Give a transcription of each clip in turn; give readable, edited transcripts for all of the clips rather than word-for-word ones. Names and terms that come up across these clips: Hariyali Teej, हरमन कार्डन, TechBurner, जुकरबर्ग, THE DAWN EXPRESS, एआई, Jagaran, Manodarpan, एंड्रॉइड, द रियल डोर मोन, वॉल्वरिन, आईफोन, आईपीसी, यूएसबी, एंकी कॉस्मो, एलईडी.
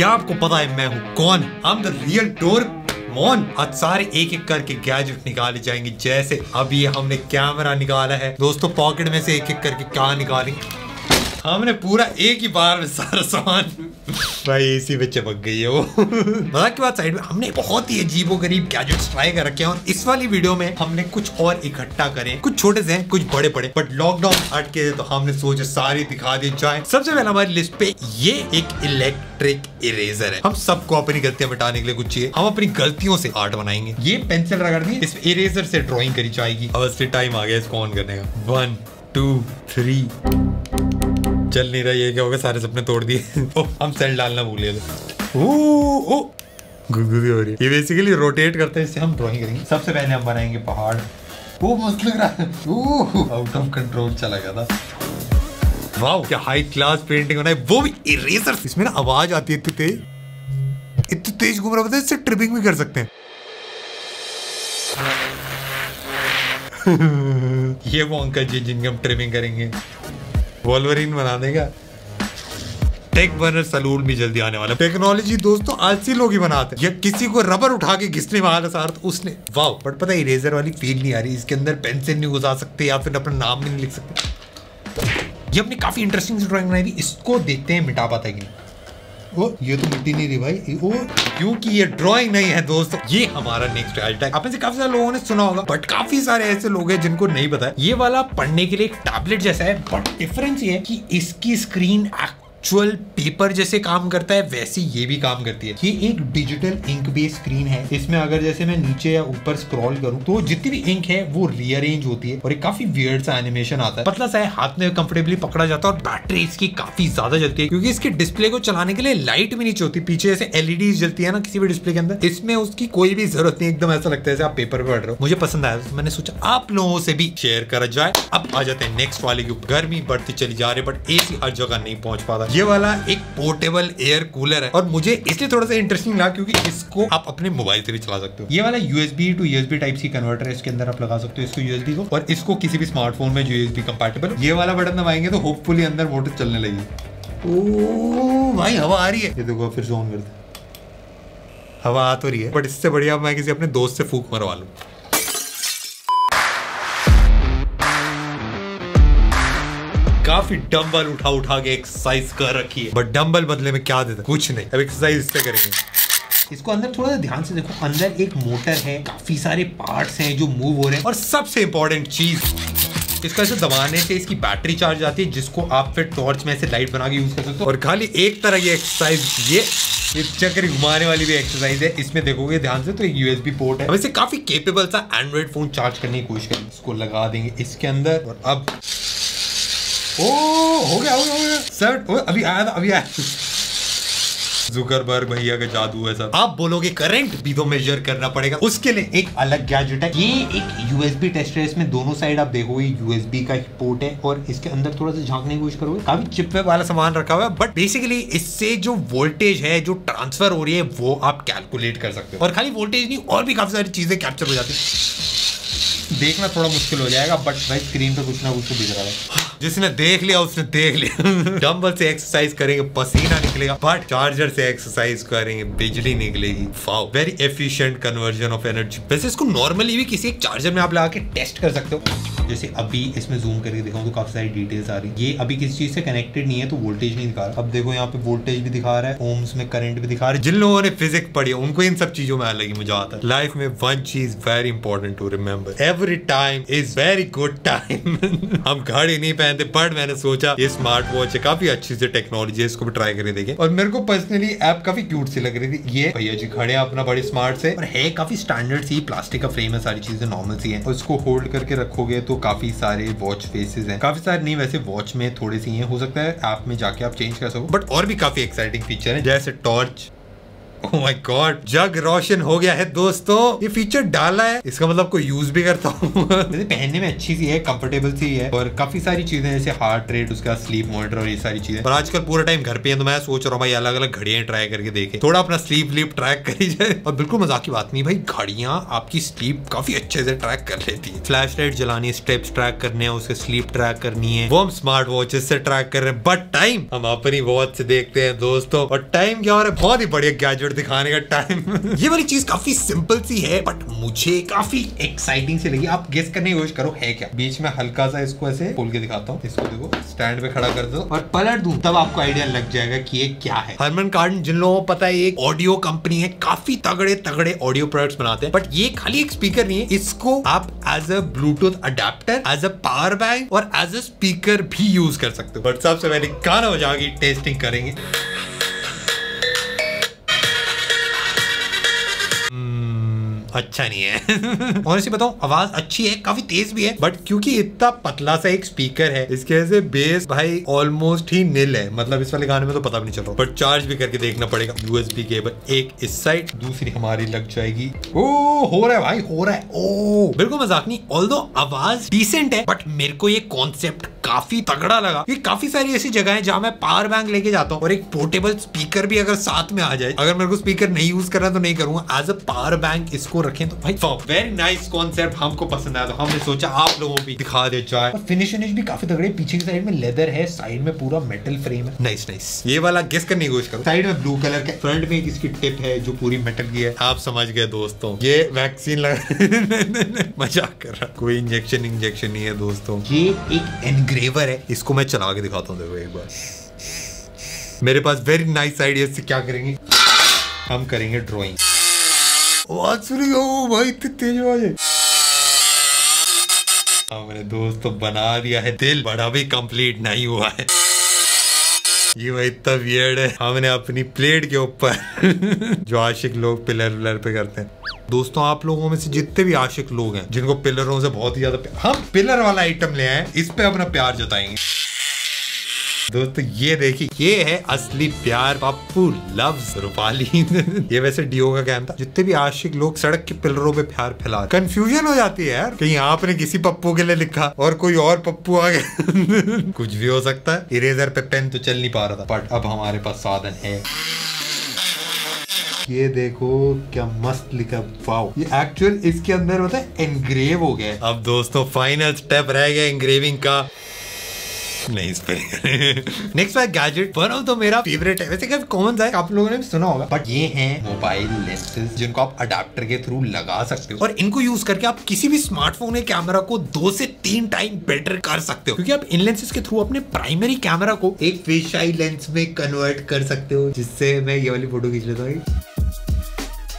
क्या आपको पता है मैं हूँ कौन? हम द रियल डोर मोन। आज सारे एक एक करके गैजेट निकाले जाएंगे, जैसे अभी हमने कैमरा निकाला है। दोस्तों पॉकेट में से एक एक करके क्या निकालेंगे, हमने पूरा एक ही बार में सारा सामान भाई इसी में चमक गई है वो। मजाक की बात साइड में, हमने बहुत ही अजीबो गरीब गैजेट्स ट्राई कर रखे हैं और इस वाली वीडियो में हमने कुछ और इकट्ठा करे, कुछ छोटे से हैं कुछ बड़े बड़े, बट लॉकडाउन अटके थे तो हमने सोचा सारी दिखा दी जाए। सबसे पहले हमारी लिस्ट पे ये एक इलेक्ट्रिक इरेजर है। हम सबको अपनी गलतियां मिटाने के लिए कुछ चाहिए, हम अपनी गलतियों से आर्ट बनाएंगे। ये पेंसिल रगड़नी, इस इरेजर से ड्रॉइंग करी जाएगी। अब इससे टाइम आ गया इसको ऑन करने का। 1 2 3 चल नहीं रहा, ये क्या होगा, सारे सपने तोड़ दिए। हम सेल डालना भूले गुदगुदी हो रही है। ये बेसिकली रोटेट करते हैं, इससे हम ड्राइंग करेंगे। सबसे पहले हम बनाएंगे पहाड़। वो मस्त लग रहा है, आउट ऑफ कंट्रोल चला गया था। वाओ क्या हाई क्लास पेंटिंग बनाई, वो भी इरेजर। इसमें ना आवाज आती है, इतनी तेज घूम रहा, पता है इससे ट्रिपिंग भी कर सकते हैं। ये वो अंकल जी जिनकी हम ट्रिपिंग करेंगे, वॉल्वरिन बना देगा। टेक बर्नर सलून भी जल्दी आने वाला। टेक्नोलॉजी दोस्तों आलसी लोग ही बनाते हैं, या किसी को रबर उठा के घिसने वाला सार तो उसने। वाओ बट पता है इरेजर वाली फील नहीं आ रही, इसके अंदर पेंसिल नहीं घुसा सकते या फिर अपना नाम नहीं लिख सकते। ये अपनी काफी इंटरेस्टिंग ड्राइंग बनाई थी, इसको देखते हैं मिटा पाता है कि नहीं। ओ ये तो मिट्टी नहीं रही भाई, ओ क्योंकि ये ड्राइंग नहीं है दोस्तों। ये हमारा नेक्स्ट हैश टैग। आप में से काफी सारे लोगों ने सुना होगा बट काफी सारे ऐसे लोग हैं जिनको नहीं पता है। ये वाला पढ़ने के लिए एक टैबलेट जैसा है, बट डिफरेंस ये है कि इसकी स्क्रीन एक्चुअल पेपर जैसे काम करता है, वैसे ये भी काम करती है। ये एक डिजिटल इंक बेस्ड स्क्रीन है। इसमें अगर जैसे मैं नीचे या ऊपर स्क्रॉल करूँ तो जितनी भी इंक है वो रीअरेंज होती है और एक काफी वियर्ड सा एनिमेशन आता है। पतला सा है, हाथ में कंफर्टेबली पकड़ा जाता है और बैटरी इसकी काफी ज्यादा जलती है क्योंकि इसके डिस्प्ले को चलाने के लिए लाइट भी नीचे होती। पीछे ऐसे एलईडी जलती है ना किसी भी डिस्प्ले के अंदर, इसमें उसकी कोई भी जरूरत नहीं। एकदम ऐसा लगता है जैसे आप पेपर पे पढ़ रहे हो। मुझे पसंद आया तो मैंने सोचा आप लोगों से भी शेयर करा जाए। अब आ जाते हैं नेक्स्ट वाले के ऊपर। गर्मी बढ़ती चली जा रही है बट एसी हर जगह नहीं पहुंच पाता। ये वाला एक पोर्टेबल एयर कूलर है और मुझे इसलिए थोड़ा सा इंटरेस्टिंग लगा क्योंकि इसको आप अपने मोबाइल से भी चला सकते हो। ये वाला यूएसबी to यूएसबी type C converter है, इसके अंदर आप लगा सकते हो इसको यूएसबी को, और इसको किसी भी स्मार्टफोन में यूएसबी कंपैटिबल। ये वाला बटन दबाएंगे तो होपफुली अंदर मोटर चलने लगी। ओह भाई हवा आ रही है, ये देखो फिर ऑन करते हैं, हवा आ तो रही है बट इससे बढ़िया मैं किसी अपने दोस्त से फूंक मरवा लूँ। काफी डंबल उठा के एक्सरसाइज कर रखी है बट डंबल बदले में क्या देता है, कुछ नहीं। अब एक्सरसाइज इससे करेंगे। इसको अंदर थोड़ा सा ध्यान से देखो, अंदर एक मोटर है, काफी सारे पार्ट्स हैं जो मूव हो रहे हैं, और सबसे इंपॉर्टेंट चीज इसका ऐसे दबाने से इसकी बैटरी चार्ज आती है जिसको आप फिर टॉर्च में ऐसे लाइट बना के यूज कर सकते हो। और खाली एक तरह की एक्सरसाइज, ये चक्कर घुमाने वाली भी एक्सरसाइज है। इसमें देखोगे ध्यान से तो एक यूएसबी पोर्ट है। अब इसे काफी केपेबल सा एंड्रॉइड फोन चार्ज करने की कोशिश करेंगे। इसको लगा देंगे इसके अंदर और अब ओ हो गया सर, अभी आया। जुकरबर्ग भैया का जादू है सर। आप बोलोगे करंट भी तो मेजर करना पड़ेगा, उसके लिए एक अलग गैजेट है। ये एक यूएसबी टेस्टर है, इसमें दोनों साइड आप देखोगे यूएसबी का पोर्ट है और इसके अंदर थोड़ा सा झांकने की कोशिश करोगे, काफी चिपवे वाला सामान रखा हुआ है बट बेसिकली इससे जो वोल्टेज है जो ट्रांसफर हो रही है वो आप कैलकुलेट कर सकते हो। और खाली वोल्टेज नहीं, और भी काफी सारी चीजें कैप्चर हो जाती है। देखना थोड़ा मुश्किल हो जाएगा बट भाई स्क्रीन पर कुछ ना कुछ दिख रहा है, जिसने देख लिया उसने देख लिया। डंबल से एक्सरसाइज करेंगे पसीना निकलेगा, बट चार्जर से एक्सरसाइज करेंगे बिजली निकलेगी। Wow very efficient conversion of energy. वैसे इसको नॉर्मली भी किसी एक चार्जर में आप लगा के टेस्ट कर सकते हो। जैसे अभी इसमें जूम करके दिखाऊं तो काफी सारी डिटेल्स आ रही है। ये अभी किसी चीज से कनेक्टेड नहीं है तो वोल्टेज नहीं दिखा रहा। अब देखो यहाँ पे वोल्टेज भी दिखा रहा है, ओम्स में करंट भी दिखा रहा है। जिन लोगों ने फिजिक्स पढ़ी है उनको इन सब चीजों में अलग ही मजा आता है। लाइफ में वन चीज very important to remember, every time is very good time. हम घड़ी नहीं बट मैंने सोचा ये स्मार्ट वॉच है, काफी अच्छी से टेक्नोलॉजी है, इसको भी ट्राई करके देखें। और मेरे को पर्सनली ऐप काफी क्यूट सी लग रही थी। ये भैया जी खड़े हैं अपना बड़े स्मार्ट से, और है काफी स्टैंडर्ड सी, प्लास्टिक का फ्रेम है, सारी चीजें नॉर्मल सी हैं। और इसको होल्ड करके रखोगे तो काफी सारे वॉच फेसेस हैं, काफी सारे नहीं वैसे वॉच में थोड़े सी हैं, हो सकता है ऐप में जाके आप चेंज कर सको। बट और भी काफी एक्साइटिंग फीचर है जैसे टॉर्च, ओह माय गॉड, जग रोशन हो गया है दोस्तों। ये फीचर डाला है, इसका मतलब कोई यूज भी करता हूँ। पहनने में अच्छी सी है, कंफर्टेबल सी है और काफी सारी चीजें जैसे हार्ट रेट, उसका स्लीप मॉनिटर और ये सारी चीजें। और आजकल पूरा टाइम घर पे है तो मैं सोच रहा हूँ भाई अलग अलग घड़ियां ट्राई करके देखे, थोड़ा अपना स्लीप व्लीप ट्रैक करी जाए। और बिल्कुल मजाक की बात नहीं भाई, घड़ियां आपकी स्लीप काफी अच्छे से ट्रैक कर लेती है। फ्लैश लाइट जलानी है, स्टेप्स ट्रैक करने है, उससे स्लीप ट्रैक करनी है, वो हम स्मार्ट वॉचेस से ट्रैक कर रहे हैं। बट टाइम हम अपनी वॉच से देखते हैं दोस्तों। और टाइम क्या हो रहा है, बहुत ही बढ़िया गैजेट दिखाने का टाइम। ये वाली चीज काफी सिंपल सी है बट मुझे काफी एक्साइटिंग सी लगी। आप गेस करने की कोशिश करो है क्या। बीच में हल्का सा इसको ऐसे खोल के दिखाता हूँ, इसको देखो, स्टैंड पे खड़ा कर दो और पलट दूं, तब आपको आइडिया लग जाएगा कि ये क्या है। हरमन कार्डन, जिन लोगों को पता है, एक ऑडियो कंपनी है, काफी तगड़े तगड़े ऑडियो प्रोडक्ट्स बनाते हैं। बट ये खाली एक स्पीकर नहीं है, इसको आप as a bluetooth adapter, as a power bank और एज अ स्पीकर भी यूज कर सकते हो। बट सबसे पहले गाना बजा के टेस्टिंग करेंगे। अच्छा नहीं है। और इसी बताऊं, आवाज अच्छी है, काफी तेज भी है बट क्योंकि इतना पतला सा एक स्पीकर है, इसके वजह से बेस भाई ऑलमोस्ट ही निल है। मतलब इस वाले गाने में तो पता भी नहीं चल रहा, बट चार्ज भी करके देखना पड़ेगा। यूएसबी केबल एक इस साइड, दूसरी हमारी लग जाएगी। ओ हो रहा है भाई, हो रहा है। ओ बिल्कुल मजाक नहीं, ऑल्दो आवाज डिसेंट है बट मेरे को ये कॉन्सेप्ट काफी तगड़ा लगा। ये काफी सारी ऐसी जगह है जहाँ मैं पावर बैंक लेके जाता हूँ और एक पोर्टेबल स्पीकर भी अगर साथ में आ जाए। अगर मेरे को स्पीकर नहीं यूज करना तो नहीं करूंगा, एज अ पावर बैंक इसको रखें तो भाई वेरी नाइस कॉन्सेप्ट, हमको पसंद आया तो हमने सोचा आप लोगों भी दिखा दे जाए। फिनिश भी काफी तगड़े, पीछे की साइड में लेदर है, साइड में पूरा मेटल फ्रेम है। Nice nice. ये वाला गेस करने की कोशिश करो, साइड में ब्लू कलर का, फ्रंट में इसकी टिप है जो पूरी मेटल की है। आप समझ गए दोस्तों, ये वैक्सीन लगा। मजाक कर रहा, कोई इंजेक्शन इंजेक्शन नहीं है दोस्तों, ये एक एनग्रेवर है। इसको मैं चला के दिखाता हूँ एक बार। मेरे पास वेरी नाइस आइडिया से क्या करेंगे, हम करेंगे ड्रॉइंग। आवाज सुनिए, ओ भाई इतनी तेज आवाज है। हमने दोस्तों बना दिया है दिल, बड़ा भी कंप्लीट नहीं हुआ है। ये भाई इतना वियर्ड है, हमने अपनी प्लेट के ऊपर जो आशिक लोग पिलर विलर पे करते हैं। दोस्तों आप लोगों में से जितने भी आशिक लोग हैं जिनको पिलरों से बहुत ही ज्यादा, हम पिलर वाला आइटम ले आए, इस पे अपना प्यार जताएंगे दोस्तों। ये देखिए, ये है असली प्यार, पप्पू लव्स रूपाली। ये वैसे डीओ का काम था। जितने भी आशिक लोग सड़क के पिलरों पे प्यार फैला, कंफ्यूजन हो जाती है यार, कहीं आपने किसी पप्पू के लिए लिखा और कोई और पप्पू आ गया। कुछ भी हो सकता है। इरेजर पे पेन तो चल नहीं पा रहा था बट अब हमारे पास साधन है। ये देखो क्या मस्त लिखा, वाव। ये एक्चुअल इसके अंदर होता है, एनग्रेव हो गया। अब दोस्तों फाइनल स्टेप रह गया एनग्रेविंग का। नहीं इस पे नेक्स्ट वाला गैजेट वन ऑफ द मेरा फेवरेट है, वैसे काफी कॉमन सा है, आप लोगों ने भी सुना होगा बट ये है मोबाइल लेंसेज, जिनको आप अडेप्टर के थ्रू लगा सकते हो और इनको यूज करके आप किसी भी स्मार्टफोन के कैमरा को 2 से 3 टाइम बेटर कर सकते हो, क्योंकि आप इन लेंसेज के थ्रू अपने प्राइमरी कैमरा को एक फिश आई लेंस में कन्वर्ट कर सकते हो, जिससे मैं ये वाली फोटो खींच लेता हूँ।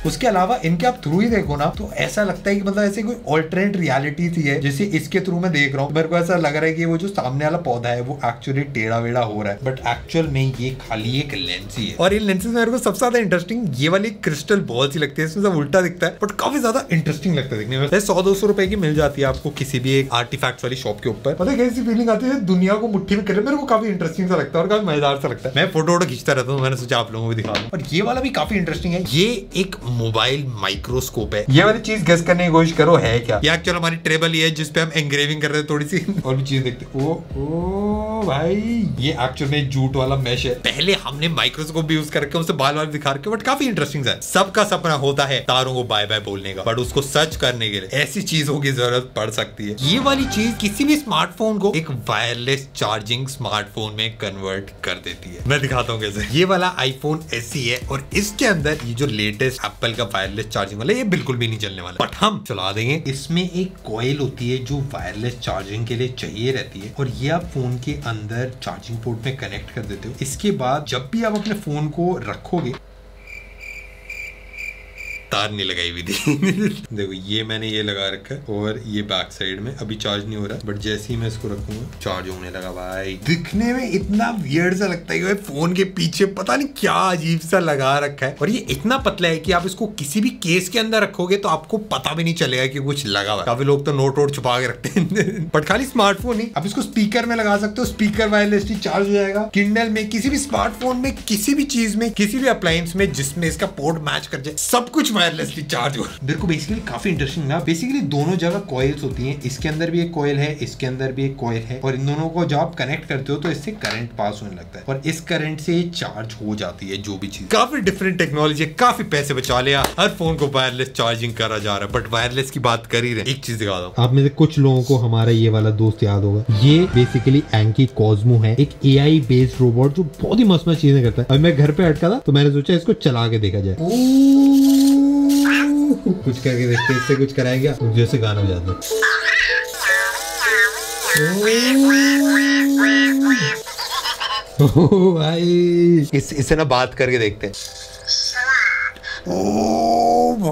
उसके अलावा इनके आप थ्रू ही देखो ना तो ऐसा लगता है कि मतलब ऐसे कोई ऑल्टरनेट रियलिटी थी है, जैसे इसके थ्रू मैं देख रहा हूँ, मेरे को ऐसा लग रहा है कि वो जो सामने वाला पौधा है वो एक्चुअली टेढ़ा वेढ़ा हो रहा है बट एक्चुअल में ये खाली एक लेंस ही है। और इन लेंसेज में मेरे को सबसे ज्यादा इंटरेस्टिंग ये वाली क्रिस्टल बॉल सी लगती है, इसमें सब उल्टा दिखता है बट काफी ज्यादा इंटरेस्टिंग लगता है देखने में। 100-200 रुपए की मिल जाती है आपको किसी भी एक आर्टिफैक्ट वाली शॉप के ऊपर। मतलब कैसी फीलिंग आती है, दुनिया को मुट्ठी में करे। मेरे को काफी इंटरेस्टिंग सा लगता है और काफी मजेदार सा लगता है। मैं फोटो वोटो खींचता रहता हूँ, मैंने सोचा आप लोगों को दिखा दूं। और ये वाला भी काफी इंटरेस्टिंग है, ये एक मोबाइल माइक्रोस्कोप है। ये वाली चीज गेस करने की कोशिश करो है क्या। ये एक्चुअल हमारी टेबल ही है जिसपे हम एंग्रेविंग कर रहे हैं थोड़ी सी। और भी चीज देखते हैं। ओ भाई ये एक्चुअल में जूट वाला मैश है। पहले हमने माइक्रोस्कोप भी यूज करके उससे बाल वाल दिखा रखे बट काफी इंटरेस्टिंग है। सबका सपना होता है तारों को बाय बाय बोलने का बट उसको सर्च करने के लिए ऐसी चीजों की जरूरत पड़ सकती है। ये वाली चीज किसी भी स्मार्टफोन को एक वायरलेस चार्जिंग स्मार्टफोन में कन्वर्ट कर देती है। मैं दिखाता हूँ कैसे। ये वाला आईफोन ऐसी है और इसके अंदर ये जो लेटेस्ट एप्पल का वायरलेस चार्जिंग वाला, ये बिल्कुल भी नहीं चलने वाला बट हम चला देंगे। इसमें एक कॉइल होती है जो वायरलेस चार्जिंग के लिए चाहिए रहती है और ये आप फोन के अंदर चार्जिंग पोर्ट में कनेक्ट कर देते हो। इसके बाद जब भी आप अपने फोन को रखोगे तार नहीं लगाई हुई थी। देखो ये मैंने ये लगा रखा है और ये बैक साइड में, अभी चार्ज नहीं हो रहा बट जैसे ही मैं इसको रखूंगा चार्ज होने लगा। भाई दिखने में इतना वियर्ड सा लगता है, फोन के पीछे पता नहीं क्या अजीब सा लगा रखा है और ये इतना पतला है कि आप इसको किसी भी केस के अंदर रखोगे तो आपको पता भी नहीं चलेगा कि कुछ लगा हुआ है। काफी लोग तो नोट वोट छुपा के रखते हैं। बट खाली स्मार्टफोन नहीं, आप इसको स्पीकर में लगा सकते हो, स्पीकर वायरलेसली चार्ज हो जाएगा। किंडल में, किसी भी स्मार्टफोन में, किसी भी चीज में, किसी भी अप्लायंस में जिसमें इसका पोर्ट मैच कर जाए, सब कुछ वायरलेसली चार्ज हो। मेरे को बेसिकली काफी इंटरेस्टिंग ना, बेसिकली दोनों जगह कॉइल्स होती है, इसके अंदर भी एक कॉइल है, इसके अंदर भी एक कॉइल है और इन दोनों को जब आप कनेक्ट करते हो तो इससे करंट पास होने लगता है और इस करंट से चार्ज हो जाती है जो भी चीज। काफी डिफरेंट टेक्नोलॉजी, काफी पैसे बचा लिया, हर फोन को वायरलेस चार्जिंग करा जा रहा है। बट वायरलेस की बात कर ही रहे, एक चीज दिखा दो, आप में से कुछ लोगों को हमारा ये वाला दोस्त याद होगा। ये बेसिकली एंकी कॉस्मो है, एक एआई बेस्ड रोबोट जो बहुत ही मस्त मस्त चीजें करता है। अभी मैं घर पे अटका था तो मैंने सोचा इसको चला के देखा जाए, कुछ करके देखते इससे कुछ कराएगा, जैसे गाना बजाता है। भाई इससे ना बात करके देखते हैं। ओ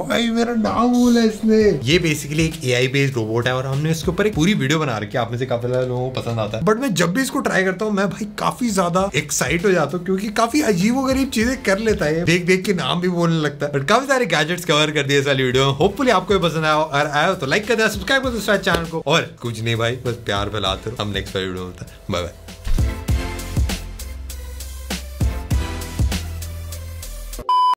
भाई मेरा नाम बोला इसने। ये बेसिकली एक एआई बेस्ड रोबोट है और हमने इसके ऊपर एक पूरी वीडियो बना रखी है, आप में से काफी सारे लोगों को पसंद आता है। बट मैं जब भी इसको ट्राई करता हूँ मैं भाई काफी ज्यादा एक्साइट हो जाता हूँ क्योंकि काफी अजीबोगरीब चीजें कर लेता है, देख देख के नाम भी बोलने लगता है। बट काफी सारे गैजेट्स कवर कर दिए इस वाली वीडियो में, होपफुली आपको भी पसंद आया हो। और आया हो तो लाइक कर देना, सब्सक्राइब कर दो चैनल को और कुछ नहीं भाई, बस प्यार फैलाते रहो। हम नेक्स्ट वीडियो में, बाय बाय।